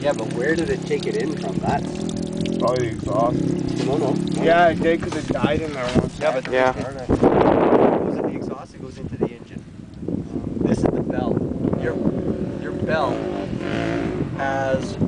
Yeah, but where did it take it in from? That? Probably exhaust. No. Yeah, it did because it died in there once. Yeah, but yeah. It goes in the exhaust, it goes into the engine. This is the bell. Your bell has